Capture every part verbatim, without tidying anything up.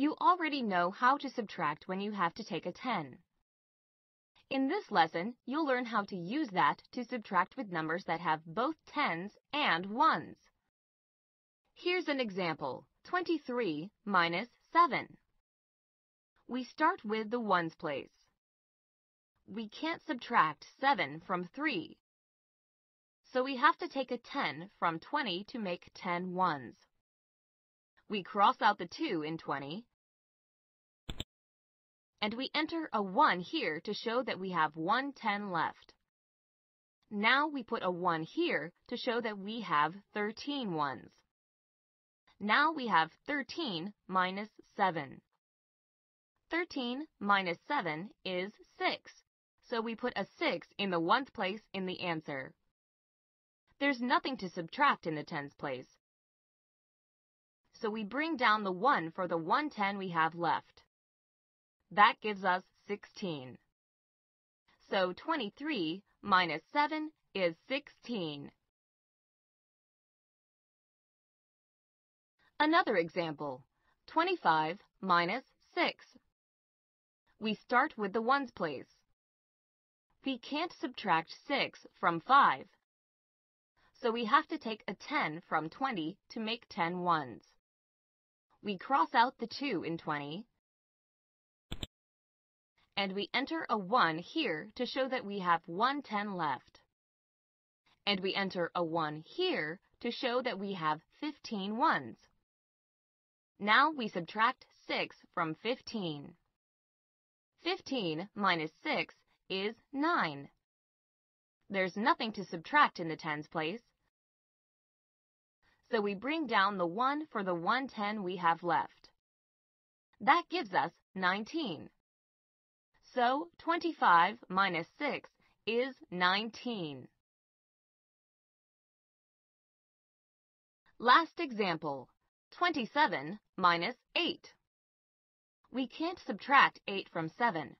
You already know how to subtract when you have to take a ten. In this lesson, you'll learn how to use that to subtract with numbers that have both tens and ones. Here's an example, twenty-three minus seven. We start with the ones place. We can't subtract seven from three, so we have to take a ten from twenty to make ten ones. We cross out the two in twenty, and we enter a one here to show that we have one ten left. Now we put a one here to show that we have thirteen ones. Now we have thirteen minus seven. thirteen minus seven is six, so we put a six in the ones place in the answer. There's nothing to subtract in the tens place, so we bring down the one for the one ten we have left. That gives us sixteen. So twenty-three minus seven is sixteen. Another example, twenty-five minus six. We start with the ones place. We can't subtract six from five, so we have to take a ten from twenty to make ten ones. We cross out the two in twenty, and we enter a one here to show that we have one ten left. And we enter a one here to show that we have fifteen ones. Now we subtract six from fifteen. fifteen minus six is nine. There's nothing to subtract in the tens place, so we bring down the one for the one ten we have left. That gives us nineteen. So twenty-five minus six is nineteen. Last example, twenty-seven minus eight. We can't subtract eight from seven,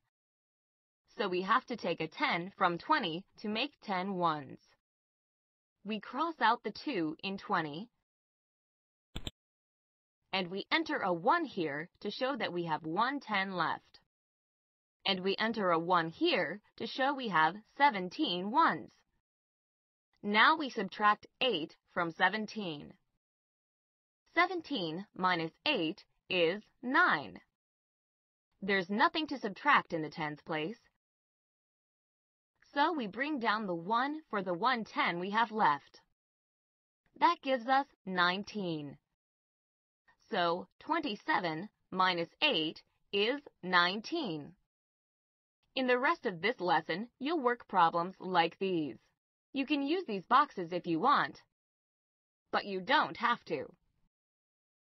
so we have to take a ten from twenty to make ten ones. We cross out the two in twenty, and we enter a one here to show that we have one ten left. And we enter a one here to show we have seventeen ones. Now we subtract eight from seventeen. seventeen minus eight is nine. There's nothing to subtract in the tens place, so we bring down the one for the one ten we have left. That gives us nineteen. So twenty-seven minus eight is nineteen. In the rest of this lesson, you'll work problems like these. You can use these boxes if you want, but you don't have to.